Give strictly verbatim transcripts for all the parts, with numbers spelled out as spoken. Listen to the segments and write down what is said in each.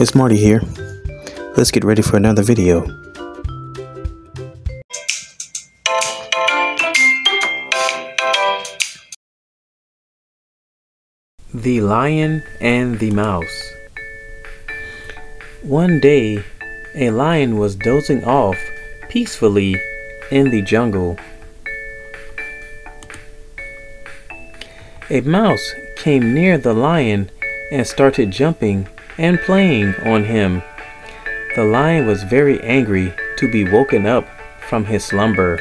It's Marty here. Let's get ready for another video. The Lion and the Mouse. One day, a lion was dozing off peacefully in the jungle. A mouse came near the lion and started jumping and playing on him. The lion was very angry to be woken up from his slumber.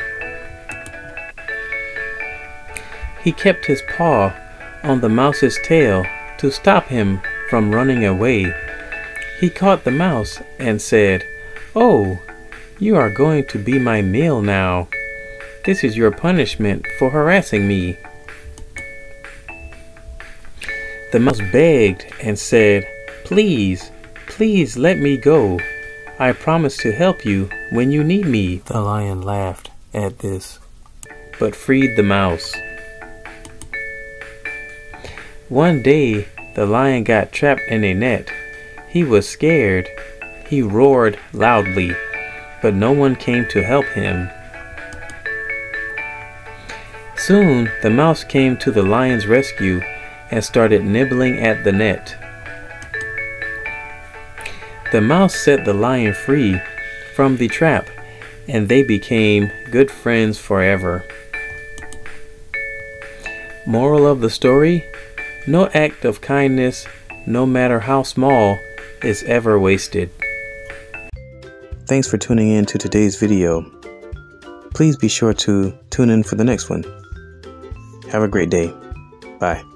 He kept his paw on the mouse's tail to stop him from running away. He caught the mouse and said, "Oh, you are going to be my meal now. This is your punishment for harassing me." The mouse begged and said, "Please, please let me go. I promise to help you when you need me." The lion laughed at this, but freed the mouse. One day, the lion got trapped in a net. He was scared. He roared loudly, but no one came to help him. Soon, the mouse came to the lion's rescue and started nibbling at the net. The mouse set the lion free from the trap, and they became good friends forever. Moral of the story: no act of kindness, no matter how small, is ever wasted. Thanks for tuning in to today's video. Please be sure to tune in for the next one. Have a great day. Bye.